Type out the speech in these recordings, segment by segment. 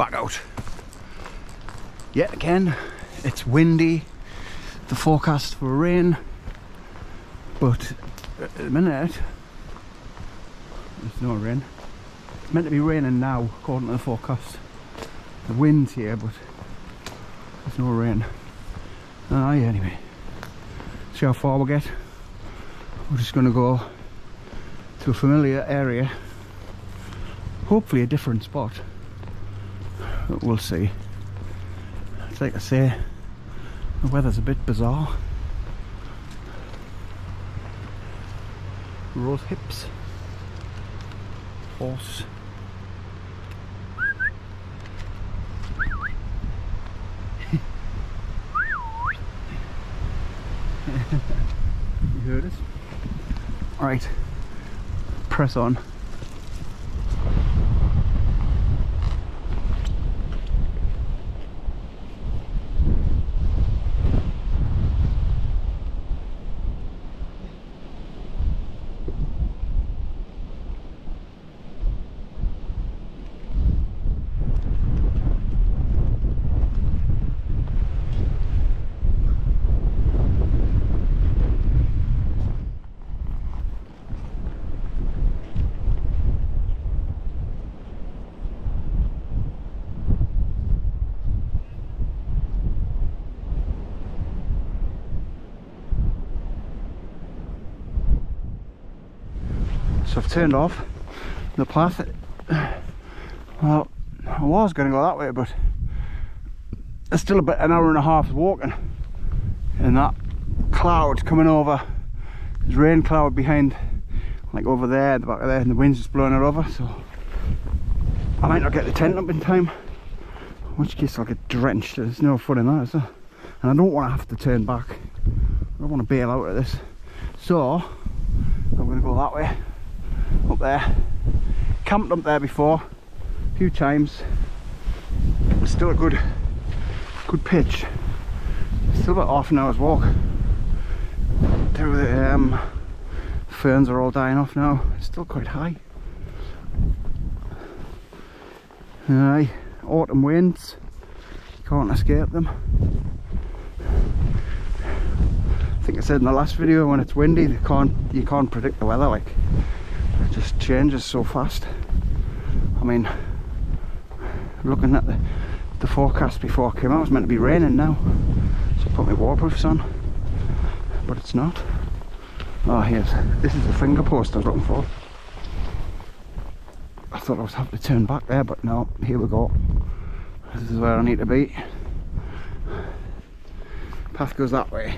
back out. Yet again, it's windy. The forecast for rain, but at the minute, there's no rain. It's meant to be raining now, according to the forecast. The wind's here, but there's no rain. Aye, anyway. See how far we get. We're just going to go to a familiar area. Hopefully a different spot. But we'll see. It's like I say, the weather's a bit bizarre. Rose hips. Horse. You heard it? Alright, press on. So I've turned off the path. Well, I was going to go that way, but there's still about an hour and a half walking, and that cloud coming over, there's rain cloud behind, like over there, the back of there, and the wind's just blowing it over, so I might not get the tent up in time, in which case I'll get drenched. There's no fun in that, is there? And I don't want to have to turn back. I don't want to bail out of this, so I'm going to go that way. Up there, camped up there before a few times. It's still a good pitch. It's still about half an hour's walk. The ferns are all dying off now. It's still quite high. Aye, autumn winds, you can't escape them. I think I said in the last video, when it's windy, you can't predict the weather. Like, just changes so fast. I mean, looking at the forecast before I came out, it was meant to be raining now, so I put my waterproofs on, but it's not. Oh, this is the finger post I was looking for. I thought I was having to turn back there, but no, here we go. This is where I need to be. Path goes that way.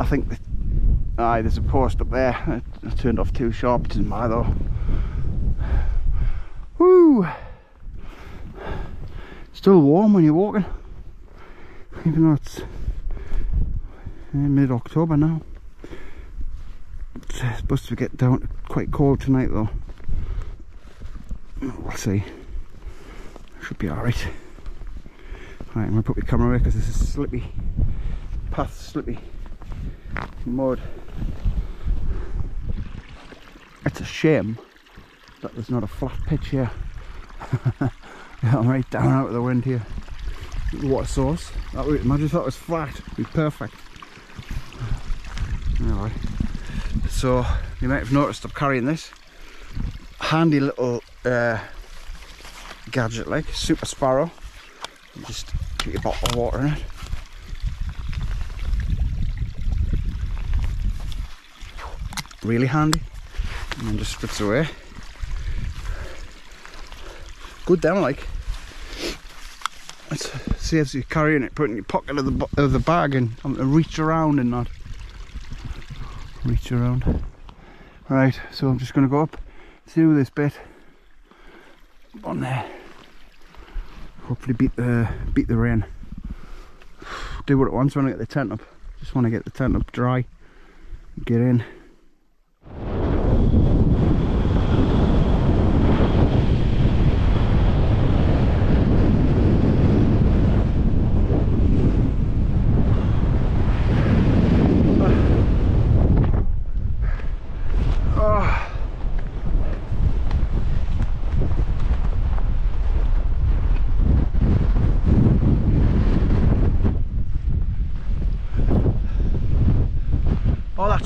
I think there's a post up there. I turned off too sharp. It doesn't matter though. Woo! Still warm when you're walking, even though it's mid-October now. It's supposed to get down quite cold tonight though. We'll see. Should be alright. Right, I'm going to put my camera away because this is slippy. Path's slippy. Mud. It's a shame that there's not a flat pitch here. I'm right down out of the wind here. Water source. That would, imagine if that was flat. It'd be perfect. Anyway. So, you might have noticed I'm carrying this handy little gadget, like Super Sparrow. Just keep a bottle of water in it. Really handy. And then just spits away. Good down, like. It saves you carrying it, putting it in your pocket of the bag and having to reach around and that. Reach around. Right, so I'm just going to go up through this bit. On there. Hopefully beat the rain. Do what it wants when I get the tent up. Just want to get the tent up dry. Get in.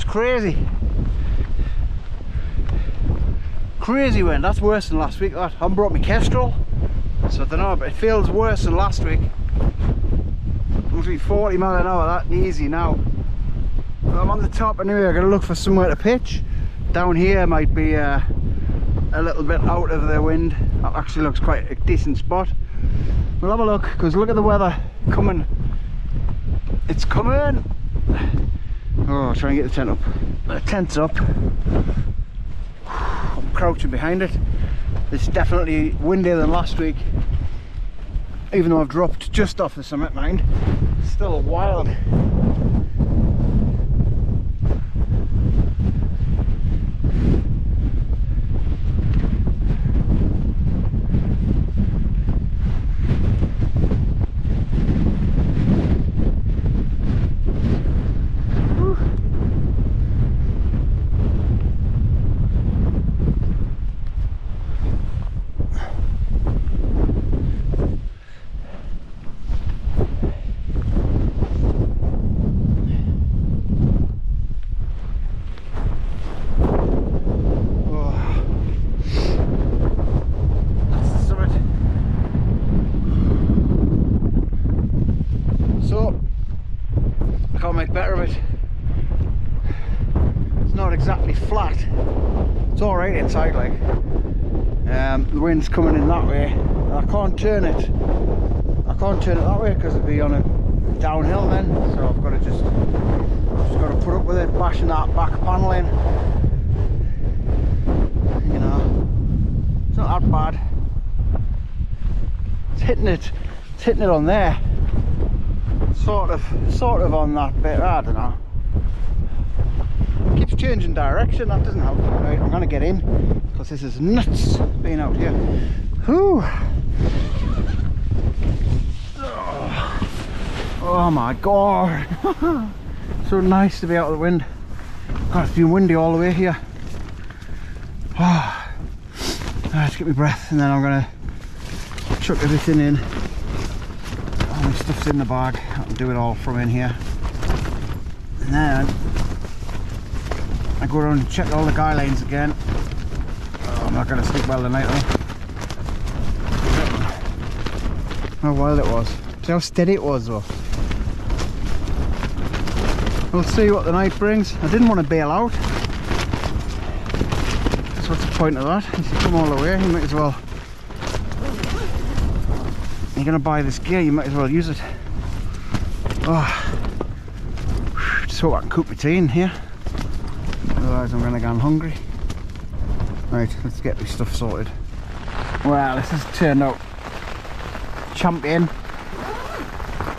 crazy wind. That's worse than last week. I haven't brought my Kestrel, so I don't know, but it feels worse than last week. Must be 40 mile an hour, that easy now. But I'm on the top anyway. I'm going to look for somewhere to pitch. Down here might be a little bit out of the wind. That actually looks quite a decent spot. We'll have a look, because look at the weather coming. It's coming. Oh, try and get the tent up. The tent's up. I'm crouching behind it. It's definitely windier than last week. Even though I've dropped just off the summit, mind. It's still wild. Inside, like the wind's coming in that way, and I can't turn it that way because it'd be on a downhill then, so I've just got to put up with it, bashing that back panel in. You know, it's not that bad. It's hitting it on there, sort of on that bit. I don't know, keeps changing direction. That doesn't help. Right, I'm gonna get in because this is nuts being out here. Whew. Oh my god. So nice to be out of the wind. God, it's been windy all the way here. Oh. All right, let's get my breath and then I'm gonna chuck everything in. All my stuff's in the bag. I can do it all from in here. And then I go around and check all the guy lanes again. Oh, I'm not going to sleep well tonight though. How wild it was. See how steady it was though. We'll see what the night brings. I didn't want to bail out. So what's the point of that? If you come all the way, you might as well. You're going to buy this gear, you might as well use it. Oh. Just hope I can cook my tea in here. Otherwise I'm gonna go hungry. Right, let's get this stuff sorted. Well, this has turned out champion.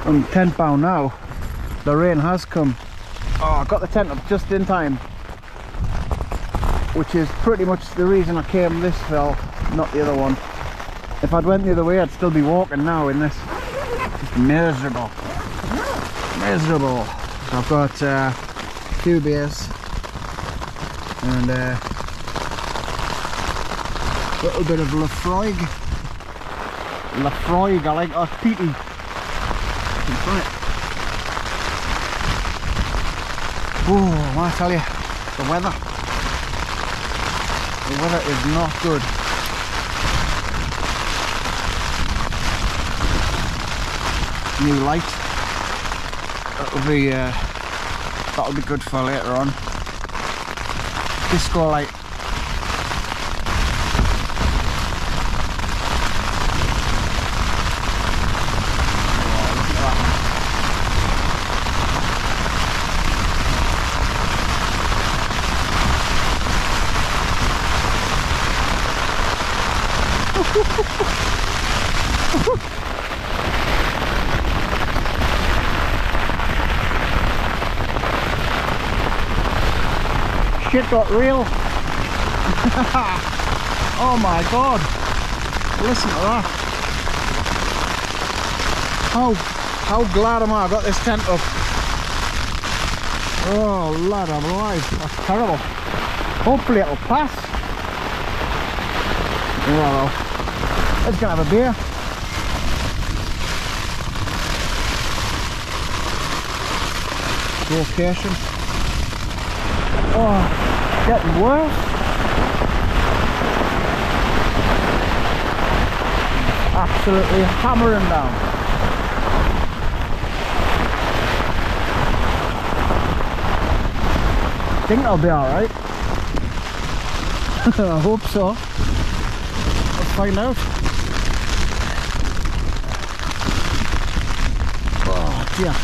I'm £10 now. The rain has come. Oh, I got the tent up just in time, which is pretty much the reason I came this hill, not the other one. If I'd went the other way, I'd still be walking now in this. Just miserable. Miserable. So I've got 2 beers. And a little bit of Laphroaig. Laphroaig, I like that, peaty. It's funny. Oh, I tell you, the weather is not good. New light. That'll be good for later on. Disco light. Shit got real. Oh my god, listen to that. How glad am I got this tent up. Oh lad, I'm alive. That's terrible. Hopefully it'll pass. Well, let's go have a beer. Location. Oh, getting worse. Absolutely hammering down. I think I'll be alright. I hope so. Let's find out. Oh dear.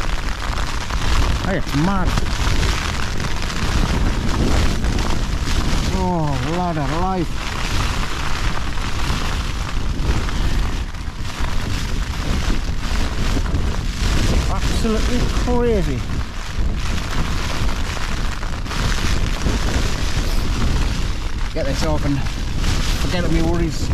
It's mad. Oh lad of life. Absolutely crazy. Get this off and forget my worries.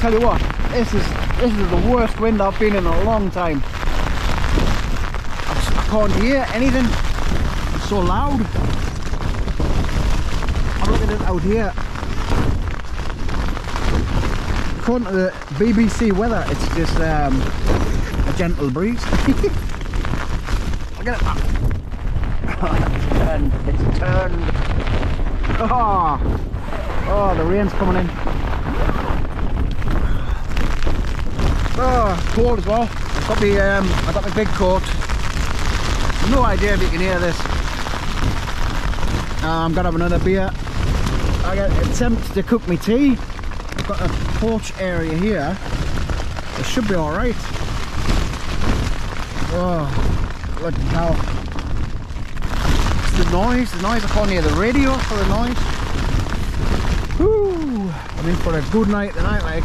Tell you what, this is the worst wind I've been in a long time. I can't hear anything. It's so loud. I'm looking at it out here. According to the BBC weather, it's just a gentle breeze. Look at it. And it's turned. Oh, the rain's coming in. Oh, cold as well. I've got my big coat. No idea if you can hear this. I'm gonna have another beer. I gotta attempt to cook my tea. I've got a porch area here. It should be alright. Oh, bloody hell. It's the noise. I can't hear the radio for the noise. Woo! I'm in for a good night tonight, like.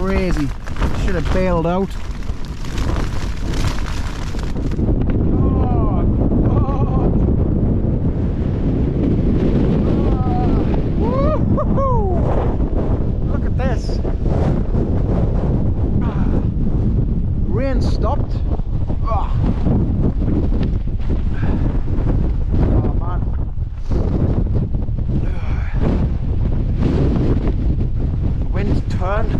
Crazy. Should have bailed out. Oh, look at this. Rain stopped. Oh, man. The wind's turned.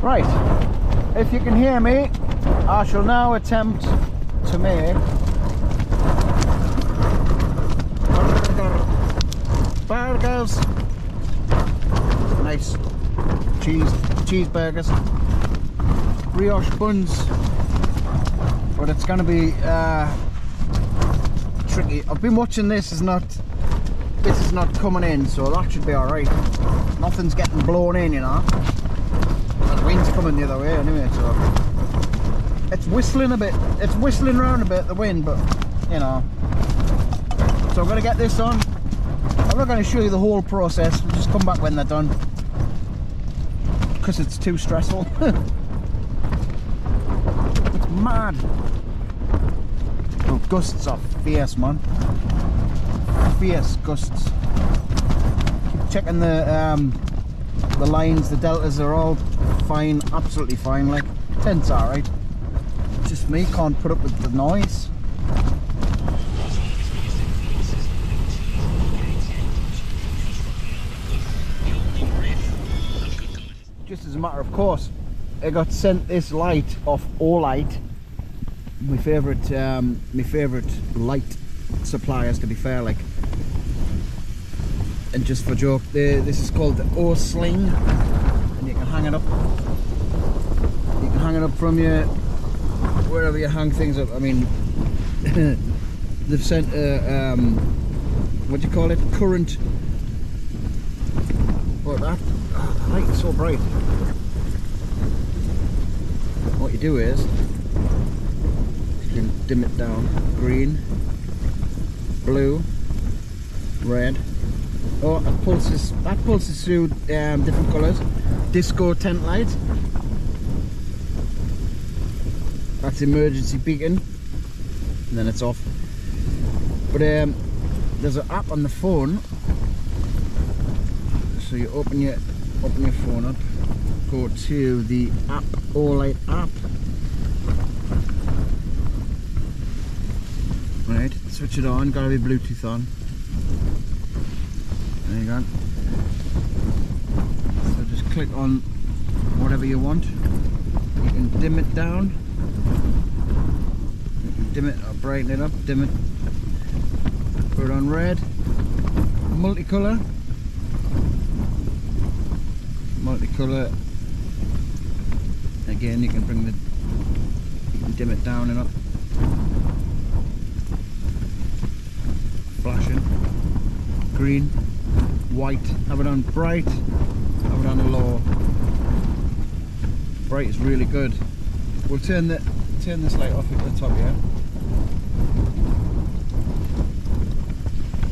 Right, if you can hear me, I shall now attempt to make burgers. Nice cheeseburgers, brioche buns, but it's going to be tricky. I've been watching this, is not coming in, so that should be alright. Nothing's getting blown in, you know. The wind's coming the other way anyway, so it's whistling a bit, it's whistling round a bit, the wind, but you know. So I'm gonna get this on. I'm not gonna show you the whole process, we'll just come back when they're done, because it's too stressful. It's mad. The gusts are fierce, man. Fierce gusts. Keep checking the lines, the deltas are all fine, absolutely fine, like tent's alright. Just me, can't put up with the noise. Just as a matter of course, I got sent this light off Olight, my favourite light suppliers, to be fair, like. And just for joke, this is called the O-Sling, and you can hang it up. You can hang it up from your wherever you hang things up. I mean, they've sent a what do you call it? Current. What that? Oh, the light is so bright. What you do is you can dim it down. Green, blue, red. Oh, that pulses through different colours. Disco tent lights. That's emergency beacon, and then it's off. But there's an app on the phone, so you open your phone up, go to the app, Olight app, right, switch it on, gotta be Bluetooth on, there you go, so just click on whatever you want, you can dim it down, dim it or brighten it up, dim it, put it on red, multicolour, again you can bring the, you can dim it down and up, flashing, green, white, have it on bright, have it on low, bright is really good. We'll turn this light off at the top here.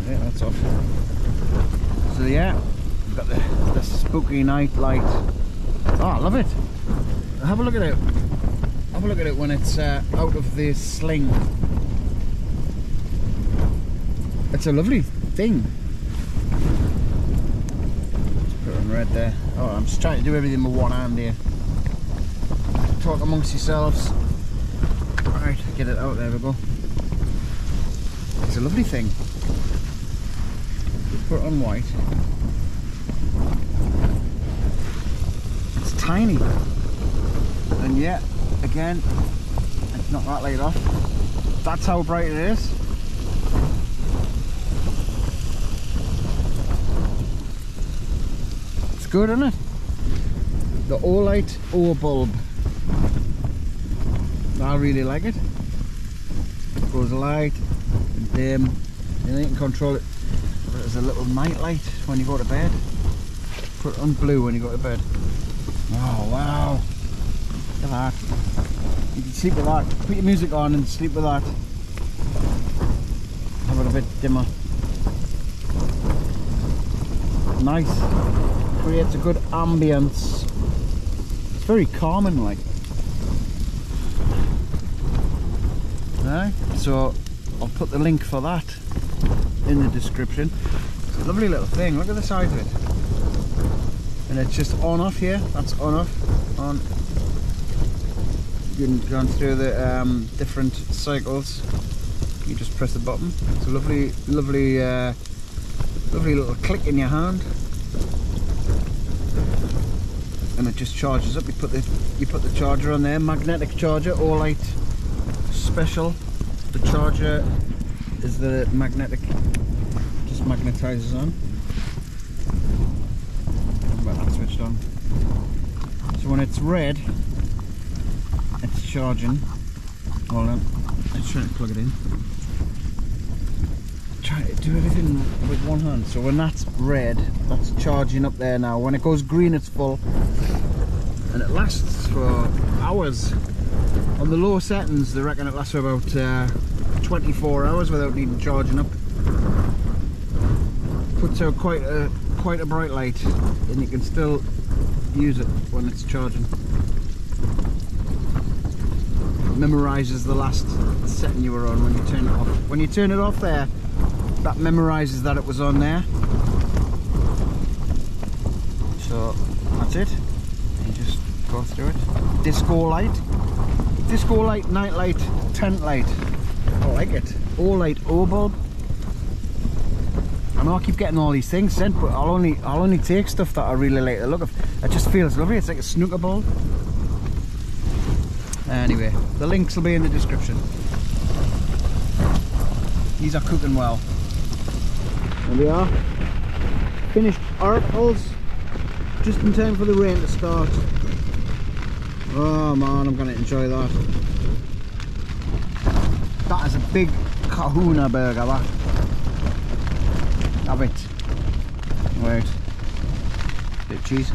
Yeah, that's off. So yeah, we've got the spooky night light. Oh, I love it. Have a look at it. Have a look at it when it's out of the sling. It's a lovely thing. Let's put it on red there. Oh, I'm just trying to do everything with one hand here. Talk amongst yourselves. Right, get it out, there we go. It's a lovely thing. Put it on white. It's tiny. And yet, again, it's not that light off. That's how bright it is. It's good, isn't it? The Olight Obulb. I really like it. It goes light, and you can control it. But it's a little night light when you go to bed. Put it on blue when you go to bed. Oh wow! Look at that. You can sleep with that. Put your music on and sleep with that. Have it a bit dimmer. Nice. Creates a good ambience. It's very calming, like. So I'll put the link for that in the description. It's a lovely little thing, look at the size of it. And it's just on off here, that's on off, on. You can go through the different cycles, you just press the button. It's a lovely little click in your hand. And it just charges up, you put the charger on there, magnetic charger, Olight special. The charger is the magnetic, just magnetizes on. Well, that switched on. So when it's red, it's charging. Hold on, let's try to plug it in. do everything with one hand. So when that's red, that's charging up there now. When it goes green, it's full, and it lasts for hours. On the lower settings, they reckon it lasts for about 24 hours without needing charging up. Puts out quite a bright light, and you can still use it when it's charging. Memorises the last setting you were on when you turn it off. When you turn it off there, that memorises that it was on there. So that's it. You just go through it. Disco light, night light, tent light. I like it. Olight Obulb. I know I keep getting all these things sent, but I'll only take stuff that I really like the look of. It just feels lovely. It's like a snooker ball. Anyway, the links will be in the description. These are cooking well. There we are. Finished articles. Just in time for the rain to start. Oh man, I'm gonna enjoy that. That is a big kahuna burger, that. Have it. Wait. Bit of cheese.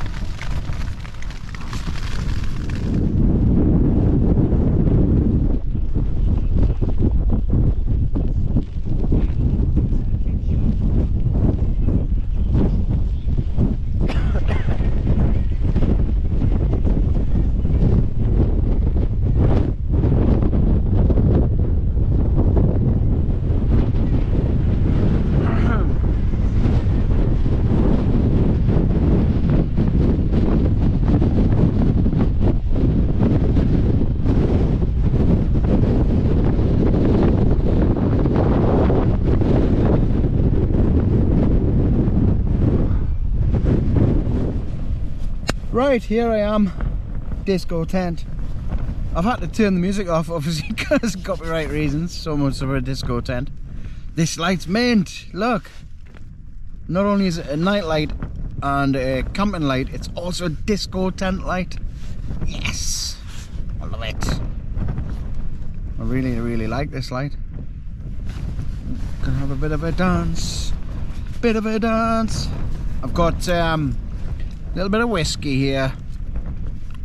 Right, here I am, disco tent. I've had to turn the music off, obviously, because copyright reasons, so much for a disco tent. This light's mint, look. Not only is it a night light and a camping light, it's also a disco tent light. Yes, I love it. I really, really like this light. Gonna have a bit of a dance, I've got, a little bit of whiskey here,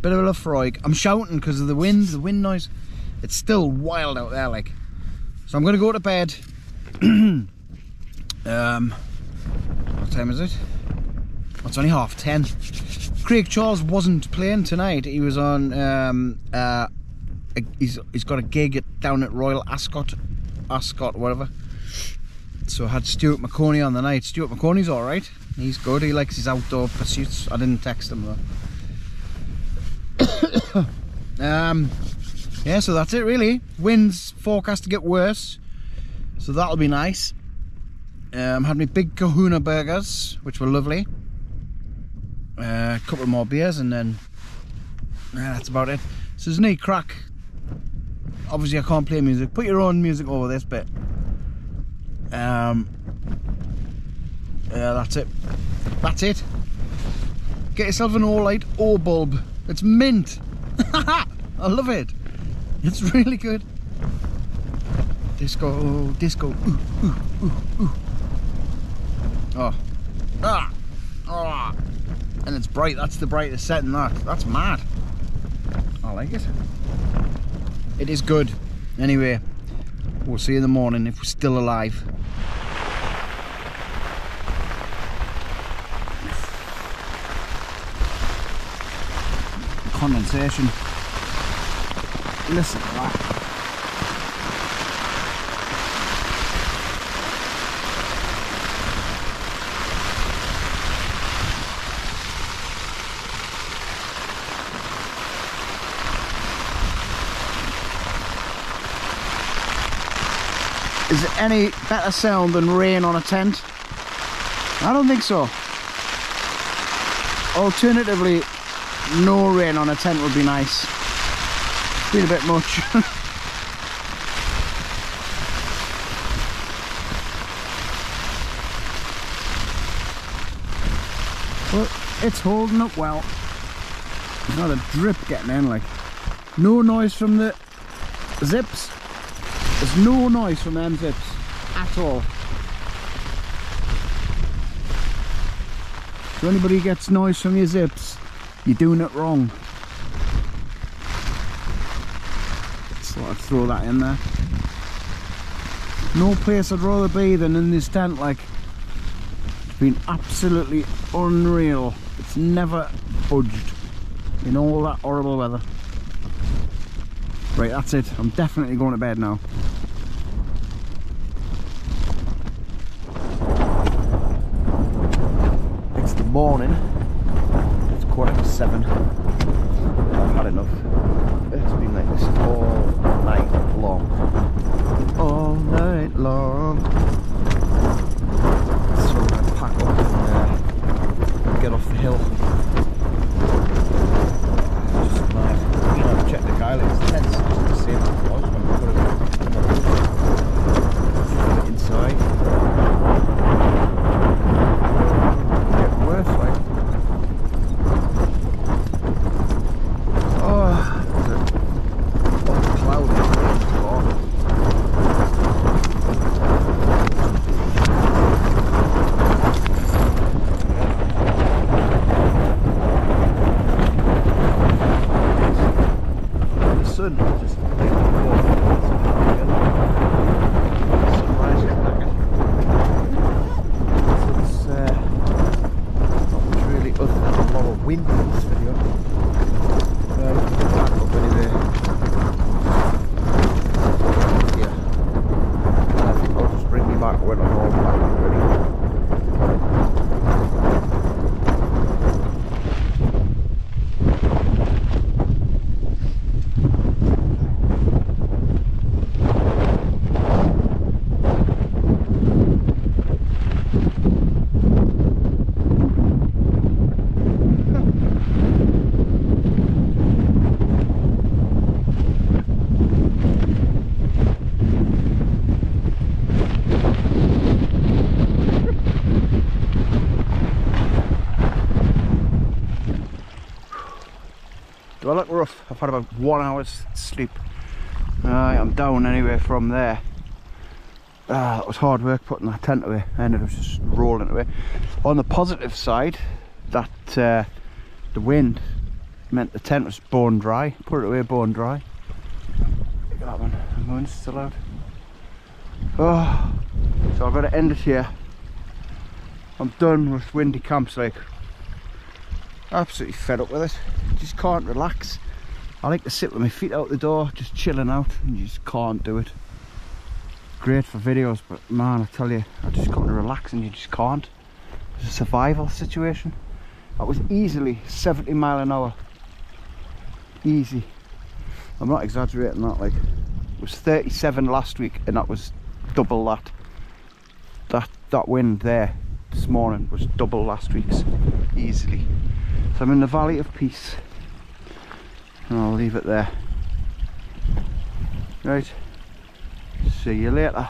bit of a Laphroaig. I'm shouting because of the wind noise. It's still wild out there, like. So I'm gonna go to bed. What time is it? Oh, it's only 10:30. Craig Charles wasn't playing tonight. He was on. He's got a gig down at Royal Ascot, whatever. So I had Stuart Maconie on the night. Stuart Maconie's all right. He's good, he likes his outdoor pursuits. I didn't text him though. Yeah, so that's it really. Wind's forecast to get worse, so that'll be nice. Had my big kahuna burgers, which were lovely. A couple more beers and then that's about it. So there's no crack. Obviously I can't play music. Put your own music over this bit. Yeah, that's it. Get yourself an Olight Obulb. It's mint. I love it. It's really good. Disco, Ooh, Oh, ah, ah. And it's bright. That's the brightest setting. That's mad. I like it. It is good. Anyway, we'll see you in the morning if we're still alive. Condensation. Listen to that. Is it any better sound than rain on a tent? I don't think so. Alternatively, no rain on a tent would be nice. It's been a bit much. But it's holding up well. There's not a drip getting in, like. No noise from the zips. There's no noise from them zips at all. If anybody gets noise from your zips, you're doing it wrong. Just thought I'd throw that in there. No place I'd rather be than in this tent, like. It's been absolutely unreal. It's never budged in all that horrible weather. Right, that's it. I'm definitely going to bed now. It's the morning. It's 7:15. I've had enough. It's been like this all night long. All night long. So I'm gonna pack up and get off the hill. Just mad. You know, check the guidelines. Do I look rough? I've had about 1 hour's sleep. I'm down anyway from there. It was hard work putting that tent away. I ended up just rolling it away. On the positive side, that the wind meant the tent was bone dry. Put it away bone dry. Look at that one. The moon's still out. Oh, so I've got to end it here. I'm done with windy camps, like. Absolutely fed up with it. Just can't relax. I like to sit with my feet out the door, just chilling out, and you just can't do it. Great for videos, but man, I tell you, I just got to relax and you just can't. It's a survival situation. That was easily 70 miles an hour. Easy. I'm not exaggerating that, like. It was 37 last week and that was double that. That wind there this morning was double last week's, easily. So I'm in the Valley of Peace, and I'll leave it there. Right, see you later.